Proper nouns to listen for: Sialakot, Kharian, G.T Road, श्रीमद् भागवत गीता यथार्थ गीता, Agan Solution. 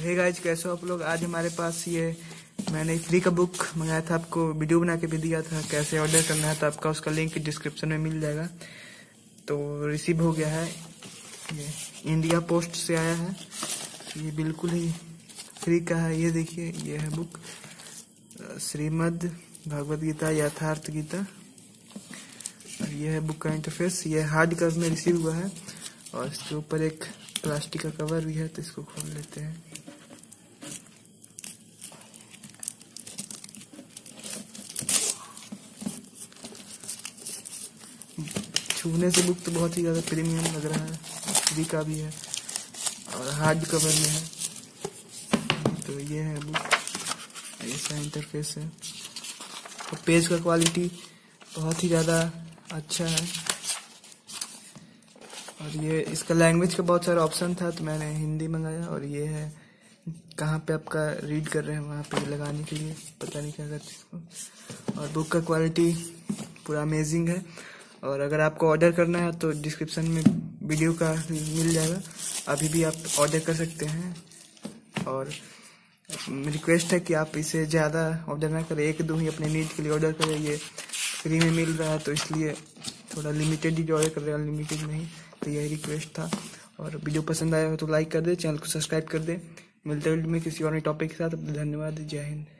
Hey guys, कैसे हो आप लोग। आज हमारे पास ये मैंने फ्री का बुक मंगाया था, आपको वीडियो बना के भी दिया था कैसे ऑर्डर करना है, तो आपका उसका लिंक डिस्क्रिप्शन में मिल जाएगा। तो रिसीव हो गया है, ये इंडिया पोस्ट से आया है, ये बिल्कुल ही फ्री का है। ये देखिए, ये है बुक श्रीमद् भागवत गीता यथार्थ गीता। और यह है बुक का इंटरफेस, यह हार्ड कवर में रिसीव हुआ है और इसके ऊपर एक प्लास्टिक का कवर भी है, तो इसको खोल लेते हैं। छूने से बुक तो बहुत ही ज़्यादा प्रीमियम लग रहा है, फ्री का भी है और हार्ड कवर में है। तो ये है बुक, ऐसा इंटरफेस है और पेज का क्वालिटी बहुत ही ज़्यादा अच्छा है। और ये इसका लैंग्वेज का बहुत सारा ऑप्शन था, तो मैंने हिंदी मंगाया। और ये है कहाँ पे आपका रीड कर रहे हैं, वहाँ पे लगाने के लिए, पता नहीं क्या करते इसको। और बुक का क्वालिटी पूरा अमेजिंग है। और अगर आपको ऑर्डर करना है तो डिस्क्रिप्शन में वीडियो का मिल जाएगा, अभी भी आप ऑर्डर कर सकते हैं। और रिक्वेस्ट है कि आप इसे ज़्यादा ऑर्डर ना करें, एक दो ही अपने नीड के लिए ऑर्डर करें। ये फ्री में मिल रहा है तो इसलिए थोड़ा लिमिटेड ही ऑर्डर कर रहे हैं, लिमिटेड नहीं, तो यही रिक्वेस्ट था। और वीडियो पसंद आया हो तो लाइक कर दे, चैनल को सब्सक्राइब कर दे। मिलते हैं में किसी और नए टॉपिक के साथ। धन्यवाद, जय हिंद।